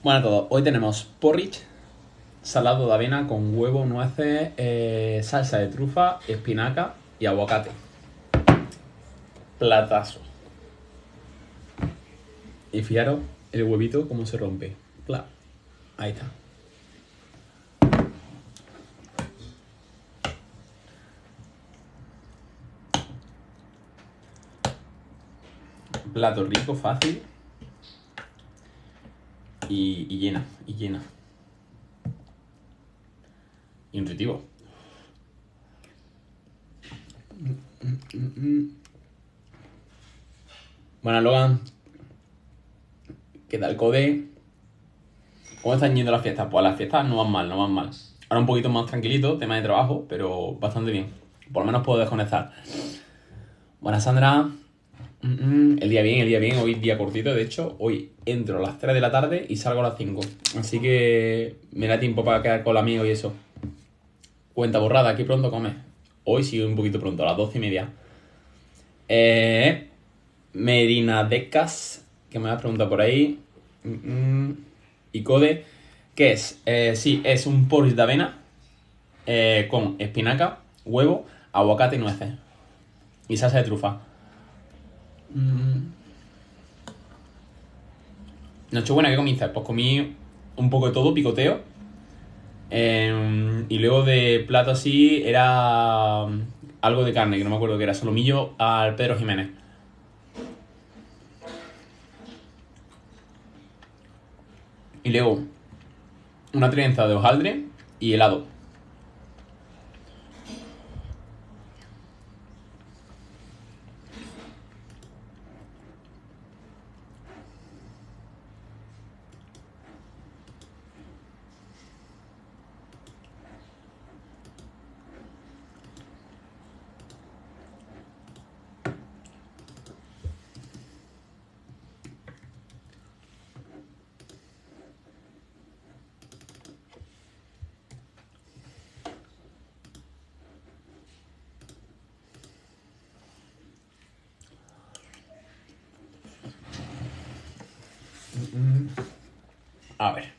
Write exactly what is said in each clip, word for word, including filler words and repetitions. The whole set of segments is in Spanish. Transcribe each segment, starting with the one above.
Bueno a todos, hoy tenemos porridge, salado de avena con huevo, nueces, eh, salsa de trufa, espinaca y aguacate. Platazo. Y fijaros el huevito cómo se rompe. Pla. Ahí está. Plato rico, fácil. Y, y llena, y llena. Intuitivo. Bueno, Logan. ¿Qué tal, Code? ¿Cómo están yendo las fiestas? Pues las fiestas no van mal, no van mal. Ahora un poquito más tranquilito, tema de trabajo, pero bastante bien. Por lo menos puedo desconectar. Buenas, Sandra. El día bien, el día bien, hoy día cortito. De hecho, hoy entro a las tres de la tarde y salgo a las cinco. Así que me da tiempo para quedar con la amiga y eso. Cuenta borrada, aquí pronto comes. Hoy sí, un poquito pronto, a las doce y media. Eh, Medina Decas, que me has preguntado por ahí. Y Code, ¿qué es? Eh, sí, es un porridge de avena eh, con espinaca, huevo, aguacate y nueces. Y salsa de trufa. Nochebuena, ¿qué comiste? Pues comí un poco de todo, picoteo. Eh, y luego de plato así era algo de carne, que no me acuerdo qué era, solomillo al Pedro Jiménez. Y luego una trenza de hojaldre y helado. A ver.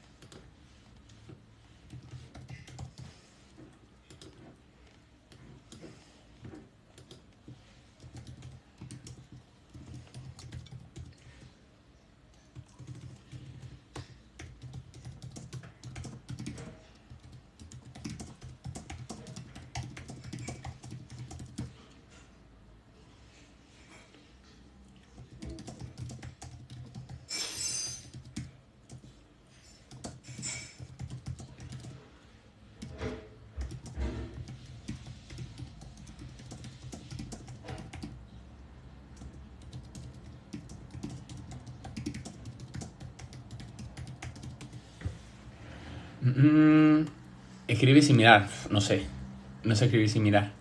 Mm, escribir sin mirar, no sé, no sé escribir sin mirar.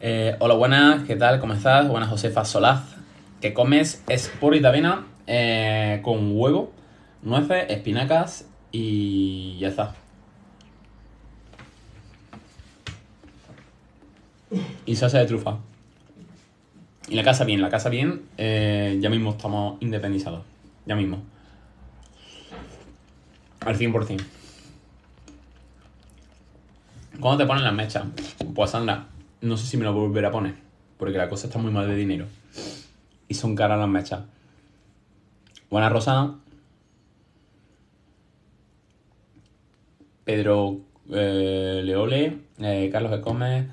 eh, Hola, buenas, ¿qué tal? ¿Cómo estás? Buenas, Josefa Solaz. ¿Qué comes? Es porridge de avena eh, con huevo, nueces, espinacas y ya está. Y salsa de trufa. Y la casa bien, la casa bien. eh, Ya mismo estamos independizados. Ya mismo. Al cien por cien. ¿Cuándo te ponen las mechas? Pues Sandra, no sé si me lo volveré a poner, porque la cosa está muy mal de dinero. Y son caras las mechas. Buenas, Rosana. Pedro eh, Leole. Eh, Carlos, ¿qué comes?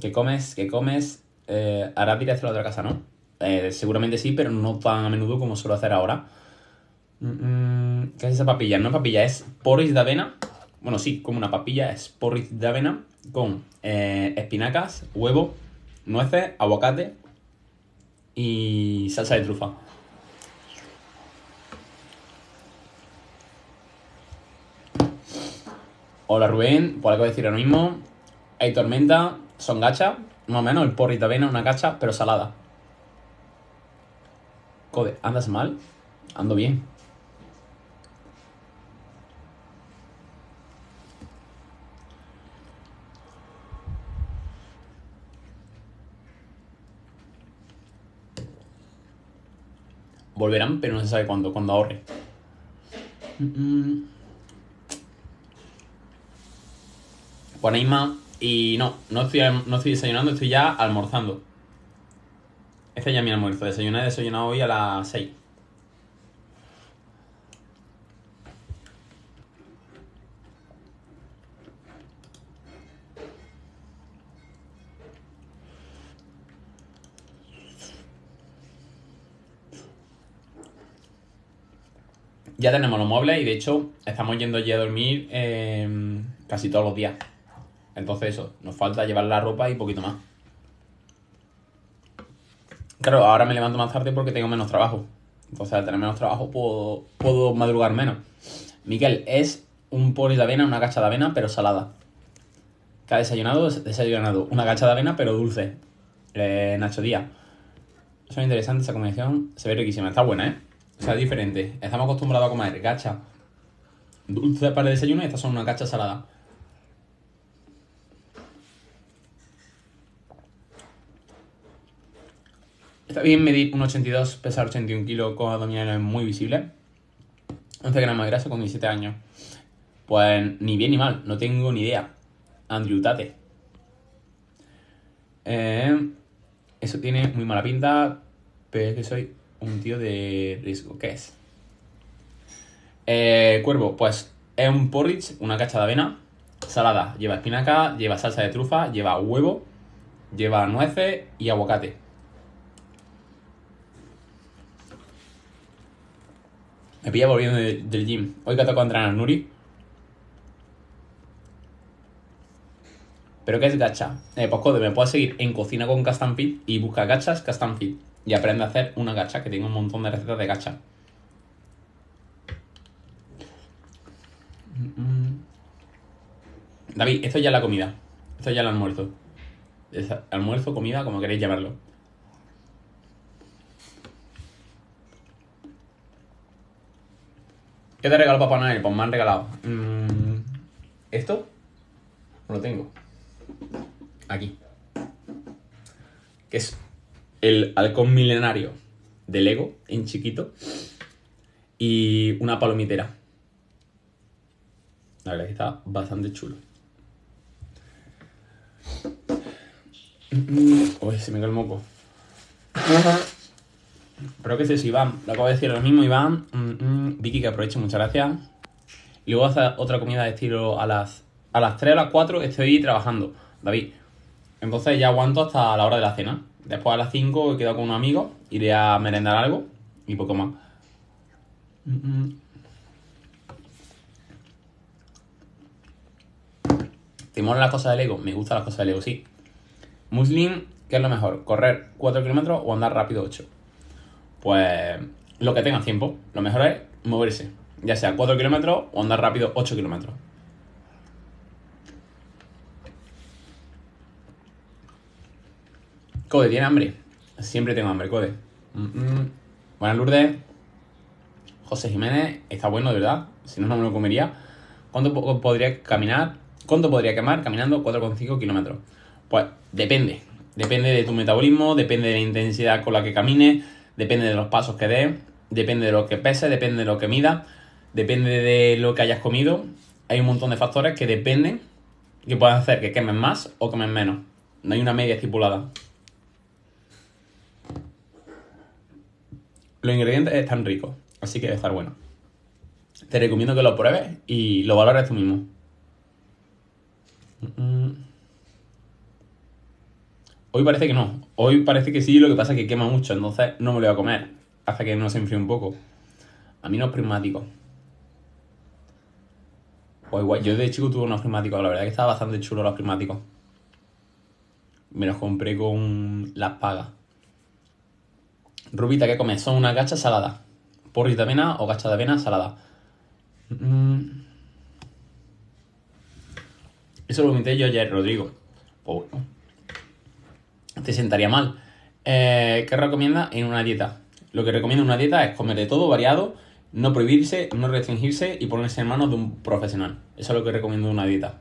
¿Qué comes? ¿Qué comes? Eh, harás directo a la otra casa, ¿no? Eh, seguramente sí, pero no tan a menudo como suelo hacer ahora. Mm-mm, ¿qué es esa papilla? No es papilla, es porridge de avena. Bueno, sí, como una papilla, es porridge de avena con eh, espinacas, huevo, nueces, aguacate y salsa de trufa. Hola Rubén, por algo decir ahora mismo. Hay tormenta, son gachas, más o menos el porridge de avena, una gacha, pero salada. Code, ¿andas mal? Ando bien. Volverán, pero no se sabe cuándo, cuando ahorre. Ponéis más. Y no, no estoy, no estoy desayunando, estoy ya almorzando. Este ya es mi almuerzo. Desayuné, desayunado hoy a las seis. Ya tenemos los muebles y de hecho estamos yendo allí a dormir eh, casi todos los días. Entonces eso, nos falta llevar la ropa y poquito más. Claro, ahora me levanto más tarde porque tengo menos trabajo. Entonces al tener menos trabajo puedo, puedo madrugar menos. Miguel, es un porridge de avena, una cacha de avena pero salada. ¿Qué ha desayunado? Desayunado una cacha de avena pero dulce. Eh, Nacho Díaz. Son interesantes, esa combinación se ve riquísima. Está buena, ¿eh? O sea, es diferente. Estamos acostumbrados a comer gacha dulce para el desayuno y estas son una gacha salada. Está bien medir uno ochenta y dos, pesar ochenta y un kilos con abdominales muy visibles. once gramos de grasa con diecisiete años. Pues ni bien ni mal, no tengo ni idea. Andrew Tate. Eh, eso tiene muy mala pinta, pero es que soy... un tío de riesgo. ¿Qué es? Eh, cuervo, pues es un porridge, una cacha de avena salada. Lleva espinaca, lleva salsa de trufa, lleva huevo, lleva nueces y aguacate. Me pilla volviendo de, del gym. Hoy que ha tocado entrenar al Nuri. ¿Pero qué es gacha? Eh, pues code, me puedes seguir en Cocina con Castanfit y busca gachas Castanfit. Y aprende a hacer una gacha, que tengo un montón de recetas de gacha. David, esto ya es la comida. Esto ya es el almuerzo. Es almuerzo, comida, como queréis llamarlo. ¿Qué te regalo Papá Noel? Pues me han regalado. ¿Esto? No lo tengo. Aquí. ¿Qué es? El halcón milenario de Lego, en chiquito. Y una palomitera. La verdad es que está bastante chulo. Uy, se me cae el moco. Pero que es eso, Iván. Lo acabo de decir lo mismo, Iván. Vicky, que aproveche, muchas gracias. Y luego hace otra comida de estilo a las, a las tres o las cuatro. Estoy trabajando, David. Entonces ya aguanto hasta la hora de la cena. Después a las cinco he quedado con unos amigos, iré a merendar algo y poco más. ¿Te molan las cosas de Lego? Me gustan las cosas de Lego, sí. Muslim, ¿qué es lo mejor? ¿Correr cuatro kilómetros o andar rápido ocho? Pues lo que tengas tiempo, lo mejor es moverse. Ya sea cuatro kilómetros o andar rápido ocho kilómetros. Code, ¿tiene hambre? Siempre tengo hambre, Code. Mm -mm. Buenas, Lourdes. José Jiménez, está bueno, de verdad. Si no, no me lo comería. ¿Cuánto po podría caminar? ¿Cuánto podría quemar caminando cuatro coma cinco kilómetros? Pues depende. Depende de tu metabolismo, depende de la intensidad con la que camines, depende de los pasos que des, depende de lo que peses, depende de lo que midas, depende de lo que hayas comido. Hay un montón de factores que dependen que puedan hacer que quemes más o quemes menos. No hay una media estipulada. Los ingredientes están ricos, así que debe estar bueno. Te recomiendo que lo pruebes y lo valores tú mismo. Hoy parece que no. Hoy parece que sí, lo que pasa es que quema mucho, entonces no me lo voy a comer. Hasta que no se enfríe un poco. A mí no prismáticos. Pues igual, yo de chico tuve unos prismáticos, la verdad es que estaban bastante chulos los prismáticos. Me los compré con las pagas. Rubita, ¿qué comes? Son una gacha salada. Porridge de avena o gacha de avena salada. Mm. Eso lo comenté yo ayer, Rodrigo. Pues bueno. Te sentaría mal. Eh, ¿Qué recomienda en una dieta? Lo que recomiendo en una dieta es comer de todo variado, no prohibirse, no restringirse y ponerse en manos de un profesional. Eso es lo que recomiendo en una dieta.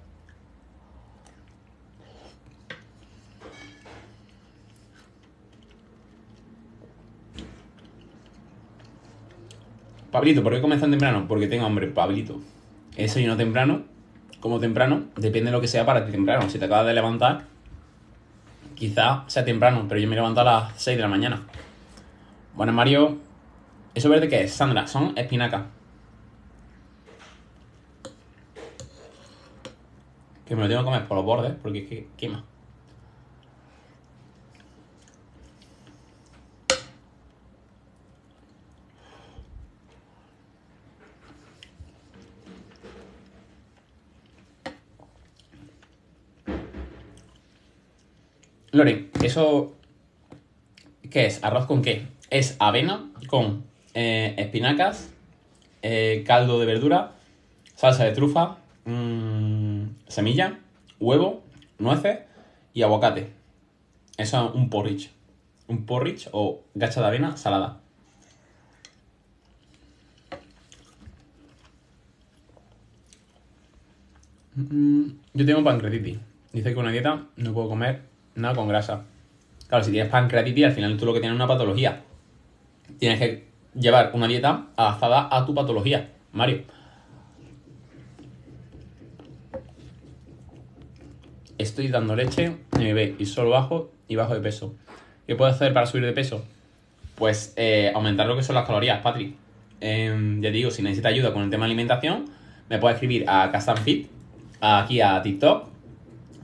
Pablito, ¿por qué comienzan temprano? Porque tengo hambre, Pablito. He desayunado temprano, como temprano, depende de lo que sea para ti temprano. Si te acabas de levantar, quizá sea temprano, pero yo me levanto a las seis de la mañana. Bueno, Mario, ¿eso verde qué es, Sandra? Son espinacas. Que me lo tengo que comer por los bordes, porque es que quema. Loren, ¿eso qué es? ¿Arroz con qué? Es avena con eh, espinacas, eh, caldo de verdura, salsa de trufa, mmm, semilla, huevo, nueces y aguacate. Eso es un porridge. Un porridge o gacha de avena salada. Mm, yo tengo pancreatitis. Dice que con una dieta no puedo comer nada con grasa. Claro, si tienes pancreatitis, al final tú lo que tienes es una patología. Tienes que llevar una dieta adaptada a tu patología, Mario. Estoy dando leche a mi bebé y solo bajo y bajo de peso. ¿Qué puedo hacer para subir de peso? Pues eh, aumentar lo que son las calorías, Patrick. Eh, ya te digo, si necesitas ayuda con el tema de alimentación, me puedes escribir a Castanfit, aquí a TikTok,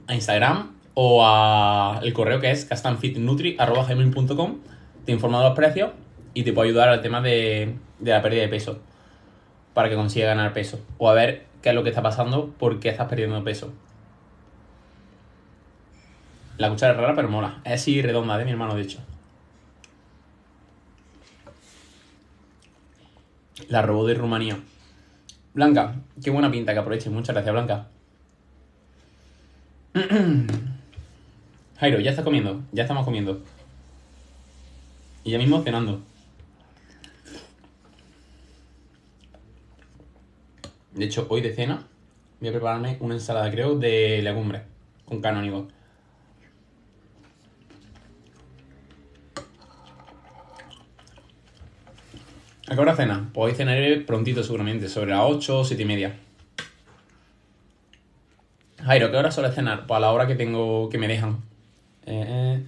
a Instagram, o a el correo que es castanfitnutri arroba gmail punto com. Te informo de los precios y te puedo ayudar al tema de, de la pérdida de peso, para que consigas ganar peso, o a ver qué es lo que está pasando, por qué estás perdiendo peso. La cuchara es rara pero mola. Es así redonda, de mi hermano, de hecho. La robó de Rumanía. Blanca, qué buena pinta, que aproveches. Muchas gracias, Blanca. Jairo, ya está comiendo, ya estamos comiendo. Y ya mismo cenando. De hecho, hoy de cena voy a prepararme una ensalada, creo, de legumbres con canónigos. ¿A qué hora cena? Pues hoy cenaré prontito seguramente, sobre las ocho, siete y media. Jairo, ¿qué hora suele cenar? Pues a la hora que tengo, que me dejan. Eh, eh.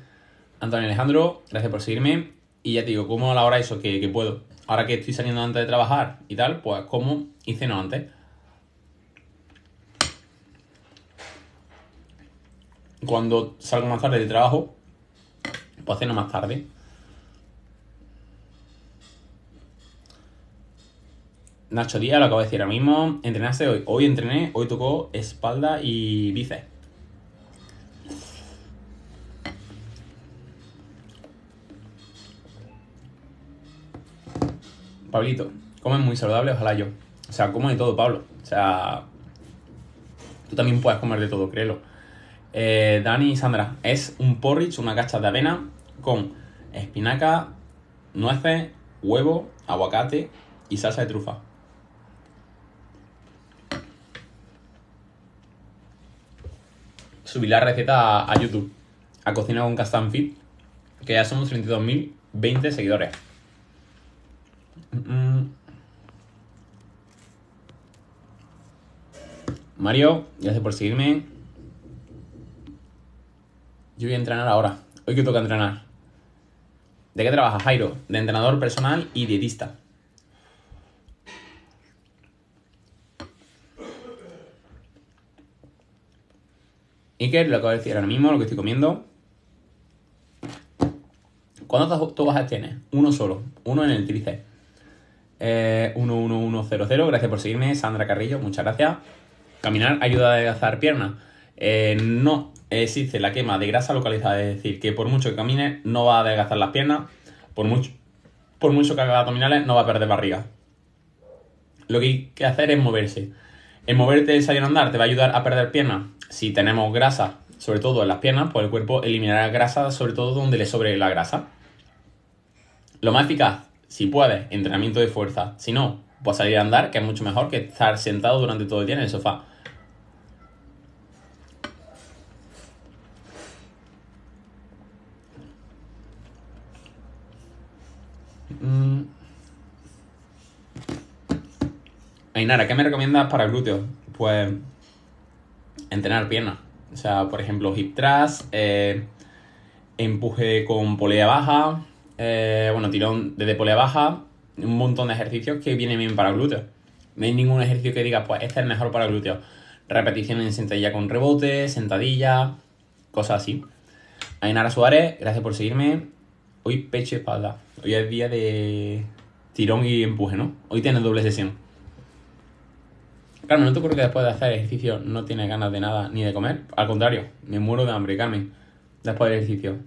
Antonio Alejandro, gracias por seguirme. Y ya te digo, como a la hora eso que, que puedo. Ahora que estoy saliendo antes de trabajar y tal, pues como y ceno antes. Cuando salgo más tarde del trabajo, pues ceno más tarde. Nacho Díaz, lo acabo de decir ahora mismo. ¿Entrenaste hoy? Hoy entrené, hoy tocó espalda y bíceps. Pablito, comes muy saludable, ojalá yo. O sea, como de todo, Pablo. O sea, tú también puedes comer de todo, créelo. Eh, Dani y Sandra, es un porridge, una cacha de avena con espinaca, nueces, huevo, aguacate y salsa de trufa. Subí la receta a, a YouTube, a Cocina con Castanfit, que ya somos treinta y dos mil veinte seguidores. Mm-mm. Mario, gracias por seguirme. Yo voy a entrenar ahora. Hoy que toca entrenar. ¿De qué trabajas, Jairo? De entrenador personal y dietista. Iker, lo acabo de decir ahora mismo, lo que estoy comiendo. ¿Cuántos tobajas tienes? Uno solo, uno en el tríceps. Eh, uno uno uno cero cero, gracias por seguirme. Sandra Carrillo, muchas gracias. Caminar ayuda a adelgazar piernas. Eh, no existe la quema de grasa localizada, es decir, que por mucho que camines no va a adelgazar las piernas, por mucho, por mucho que hagas abdominales no va a perder barriga. Lo que hay que hacer es moverse. El moverte, el salir a andar, te va a ayudar a perder piernas. Si tenemos grasa, sobre todo en las piernas, pues el cuerpo eliminará grasa, sobre todo donde le sobre la grasa. Lo más eficaz, si puedes, entrenamiento de fuerza. Si no, pues salir a andar, que es mucho mejor que estar sentado durante todo el día en el sofá. Mm. Ainara, ¿qué me recomiendas para glúteos? Pues entrenar piernas. O sea, por ejemplo, hip thrust, eh, empuje con polea baja, eh, bueno, tirón desde polea baja, un montón de ejercicios que vienen bien para glúteos. No hay ningún ejercicio que diga, pues este es mejor para glúteos. Repeticiones en sentadilla con rebote, sentadilla, cosas así. Ainara Suárez, gracias por seguirme. Hoy pecho y espalda. Hoy es día de tirón y empuje, ¿no? Hoy tienes doble sesión. Carmen, ¿no te ocurre que después de hacer ejercicio no tienes ganas de nada ni de comer? Al contrario, me muero de hambre, Carmen, después del ejercicio.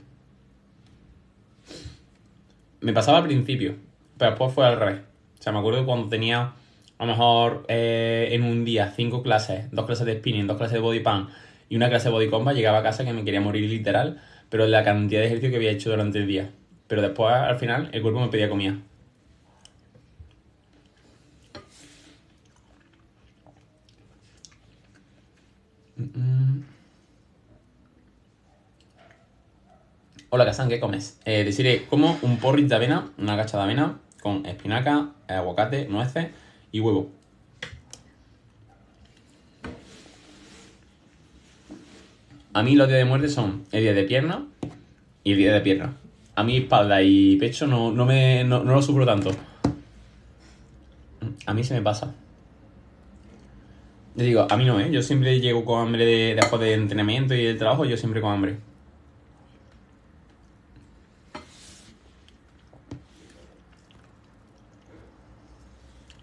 Me pasaba al principio, pero después fue al revés. O sea, me acuerdo cuando tenía, a lo mejor, eh, en un día, cinco clases, dos clases de spinning, dos clases de body pump y una clase de body combat, llegaba a casa que me quería morir literal, pero la cantidad de ejercicio que había hecho durante el día. Pero después, al final, el cuerpo me pedía comida. Hola, Casan, ¿qué comes? Eh, deciré, como un porridge de avena, una cacha de avena con espinaca, aguacate, nueces y huevo. A mí los días de muerte son el día de pierna y el día de pierna. A mí espalda y pecho no, no, me, no, no lo sufro tanto. A mí se me pasa. Yo digo, a mí no, ¿eh? Yo siempre llego con hambre de, después de entrenamiento y del trabajo, yo siempre con hambre.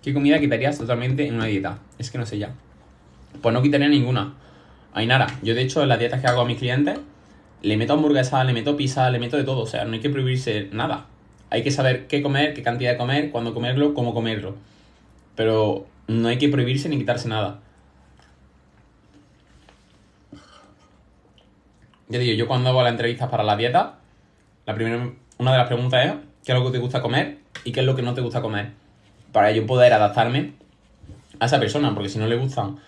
¿Qué comida quitarías totalmente en una dieta? Es que no sé ya. Pues no quitaría ninguna. Ainara, yo de hecho en las dietas que hago a mis clientes, le meto hamburguesa, le meto pizza, le meto de todo. O sea, no hay que prohibirse nada. Hay que saber qué comer, qué cantidad de comer, cuándo comerlo, cómo comerlo. Pero no hay que prohibirse ni quitarse nada. Ya digo, yo cuando hago las entrevistas para la dieta, la primera, una de las preguntas es ¿qué es lo que te gusta comer y qué es lo que no te gusta comer? Para yo poder adaptarme a esa persona, porque si no le gustan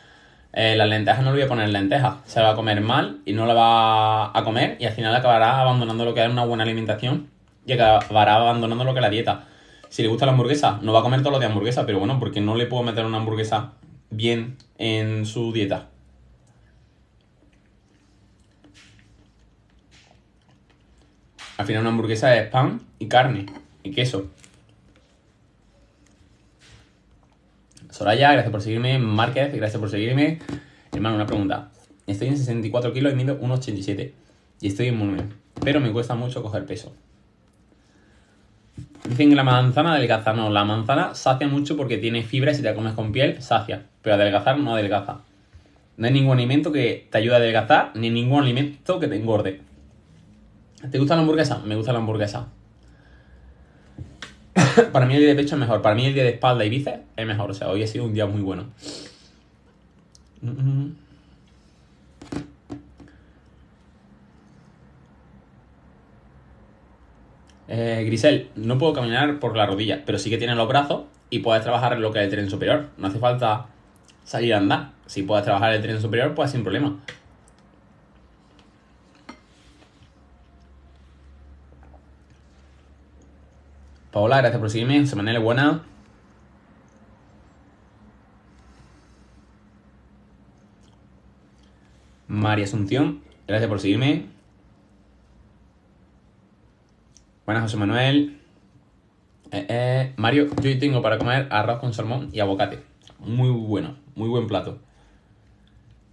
eh, las lentejas, no le voy a poner lentejas. Se la va a comer mal y no la va a comer y al final acabará abandonando lo que es una buena alimentación y acabará abandonando lo que es la dieta. Si le gusta la hamburguesa, no va a comer todos los días hamburguesa, pero bueno, porque no le puedo meter una hamburguesa bien en su dieta. Al final una hamburguesa es pan y carne y queso. Soraya, gracias por seguirme. Márquez, gracias por seguirme. Hermano, una pregunta. Estoy en sesenta y cuatro kilos y mido uno ochenta y siete. Y estoy en volumen, pero me cuesta mucho coger peso. Dicen que la manzana adelgaza. No, la manzana sacia mucho porque tiene fibra y si te la comes con piel, sacia. Pero adelgazar no adelgaza. No hay ningún alimento que te ayude a adelgazar, ni ningún alimento que te engorde. ¿Te gusta la hamburguesa? Me gusta la hamburguesa. Para mí el día de pecho es mejor. Para mí el día de espalda y bíceps es mejor. O sea, hoy ha sido un día muy bueno. Eh, Grisel, no puedo caminar por la rodilla, pero sí que tienes los brazos y puedes trabajar lo que es el tren superior. No hace falta salir a andar. Si puedes trabajar el tren superior, pues sin problema. Paola, gracias por seguirme. Semanal es buena. María Asunción, gracias por seguirme. Buenas, José Manuel. Eh, eh. Mario, yo tengo para comer arroz con salmón y aguacate. Muy bueno, muy buen plato.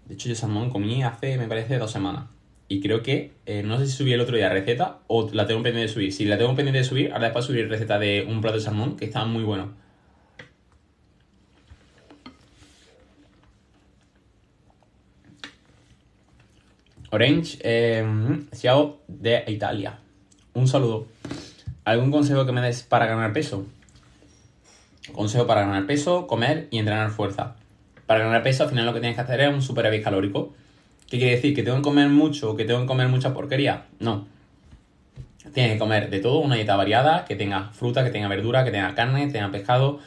De hecho, yo salmón comí hace, me parece, dos semanas. Y creo que, eh, no sé si subí el otro día receta o la tengo pendiente de subir. Si la tengo pendiente de subir, ahora después subir receta de un plato de salmón que está muy bueno. Orange, eh, Ciao de Italia. Un saludo. ¿Algún consejo que me des para ganar peso? Consejo para ganar peso, comer y entrenar fuerza. Para ganar peso, al final lo que tienes que hacer es un superávit calórico. ¿Qué quiere decir? ¿Que tengo que comer mucho o que tengo que comer mucha porquería? No. Tienes que comer de todo, una dieta variada, que tenga fruta, que tenga verdura, que tenga carne, que tenga pescado,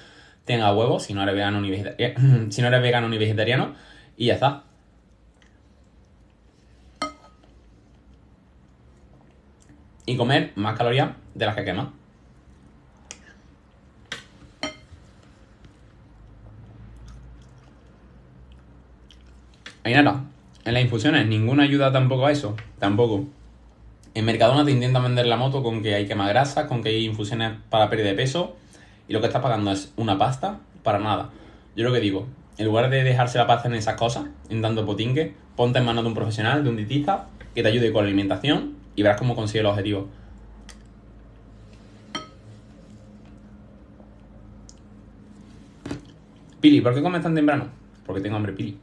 tenga huevos, si no eres vegano ni vegetariano, si no eres vegano ni vegetariano, y ya está. Y comer más calorías de las que quemas. Hay nada. En las infusiones ninguna ayuda tampoco a eso. Tampoco. En Mercadona te intentan vender la moto con que hay quemagrasas, con que hay infusiones para pérdida de peso, y lo que estás pagando es una pasta para nada. Yo lo que digo, en lugar de dejarse la pasta en esas cosas, en tanto potinque, ponte en manos de un profesional, de un dietista, que te ayude con la alimentación y verás cómo consigues los objetivos. Pili, ¿por qué comes tan temprano? Porque tengo hambre, Pili.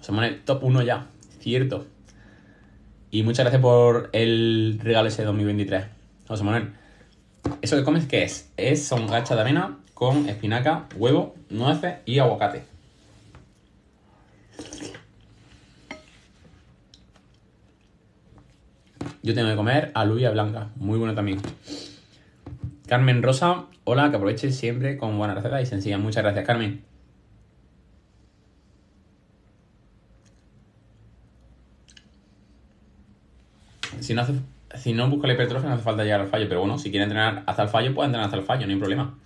Se pone el top uno ya, cierto. Y muchas gracias por el regalo ese dos mil veintitrés. José Manuel, ¿eso que comes qué es? Es son gachas de avena con espinaca, huevo, nueces y aguacate. Yo tengo que comer alubia blanca, muy bueno también. Carmen Rosa, hola, que aproveches siempre con buenas recetas y sencillas. Muchas gracias, Carmen. Si no, hace, si no busca la hipertrofia no hace falta llegar al fallo, pero bueno, si quiere entrenar hasta el fallo, puede entrenar hasta el fallo, no hay problema.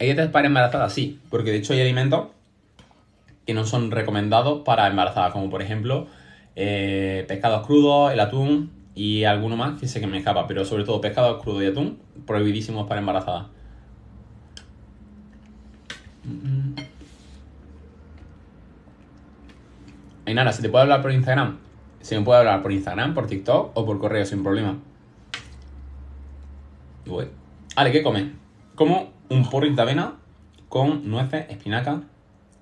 ¿Hay dietas para embarazadas? Sí, porque de hecho hay alimentos que no son recomendados para embarazadas, como por ejemplo eh, pescados crudos, el atún y alguno más que sé que me escapa, pero sobre todo pescados crudos y atún prohibidísimos para embarazadas. Mm-mm. Y nada, ¿se te puede hablar por Instagram? Se me puede hablar por Instagram, por TikTok o por correo, sin problema. Uy. Ale, ¿qué comes? Como un porridge de avena con nueces, espinaca,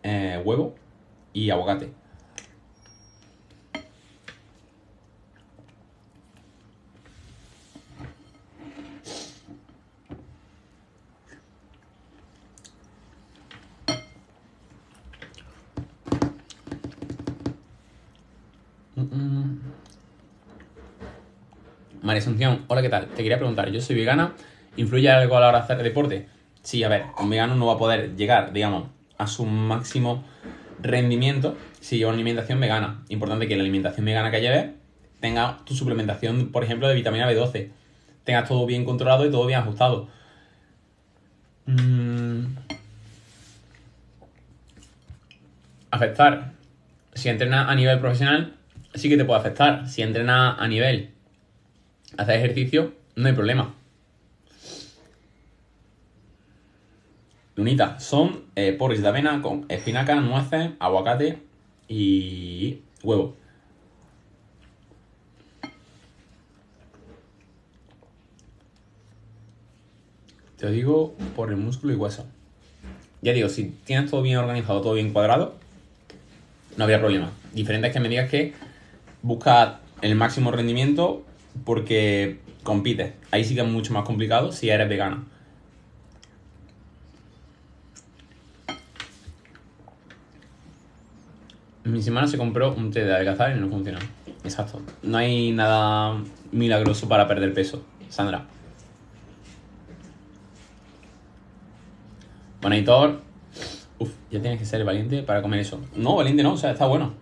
eh, huevo y aguacate. María Asunción, hola, ¿qué tal? Te quería preguntar, yo soy vegana, ¿influye algo a la hora de hacer deporte? Sí, a ver, un vegano no va a poder llegar, digamos, a su máximo rendimiento si lleva una alimentación vegana. Importante que la alimentación vegana que lleves tenga tu suplementación, por ejemplo, de vitamina B doce. Tengas todo bien controlado y todo bien ajustado. Mm. Afectar. Si entrenas a nivel profesional, sí que te puede afectar. Si entrenas a nivel... hacer ejercicio, no hay problema. Lunita, son eh, porridge de avena con espinaca, nueces, aguacate y huevo. Te lo digo por el músculo y hueso. Ya digo, si tienes todo bien organizado, todo bien cuadrado, no habría problema. Diferente es que me digas que buscas el máximo rendimiento porque compites. Ahí sí que es mucho más complicado si eres vegano. Mi semana se compró un té de adelgazar y no funcionó. Exacto. No hay nada milagroso para perder peso, Sandra. Bueno, editor. Uf, ya tienes que ser valiente para comer eso. No, valiente no, o sea, está bueno.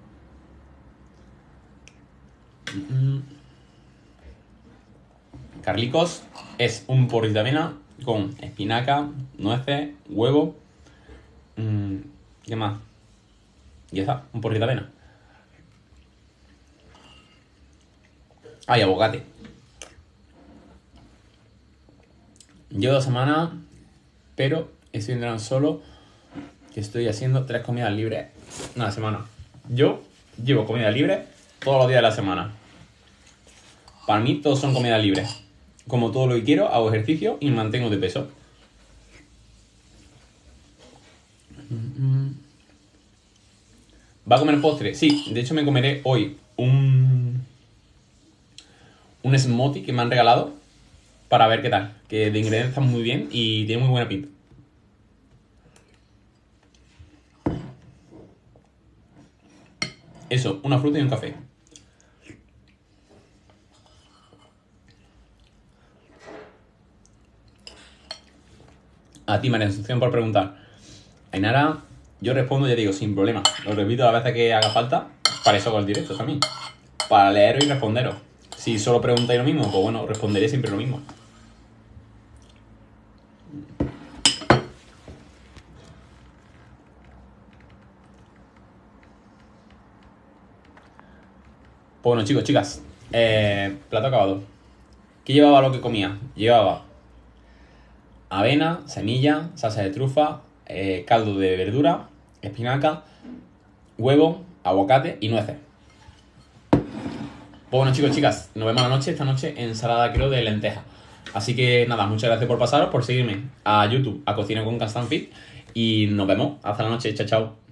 Mm-mm. Carlicos, es un porridge de avena con espinaca, nueces, huevo, ¿qué más? Ya está, un porridge de avena. Ay, aguacate. Llevo dos semanas, pero estoy entrando solo, que estoy haciendo tres comidas libres una semana. Yo llevo comida libre todos los días de la semana. Para mí todos son comidas libres. Como todo lo que quiero, hago ejercicio y mantengo de peso. ¿Va a comer postre? Sí, de hecho me comeré hoy un, un smoothie que me han regalado para ver qué tal. Que de ingredientes están muy bien y tiene muy buena pinta. Eso, una fruta y un café. A ti, María Asunción, por preguntar. Ainara, yo respondo, ya digo, sin problema. Lo repito las veces que haga falta. Para eso hago el directo también. Para leeros y responderos. Si solo preguntáis lo mismo, pues bueno, responderé siempre lo mismo. Bueno, chicos, chicas, eh, plato acabado. ¿Qué llevaba lo que comía? Llevaba avena, semilla, salsa de trufa, eh, caldo de verdura, espinaca, huevo, aguacate y nueces. Bueno, chicos, chicas, nos vemos la noche, esta noche ensalada creo de lentejas. Así que nada, muchas gracias por pasaros, por seguirme a YouTube, a Cocina con Castanfit, y nos vemos hasta la noche. Chao, chao.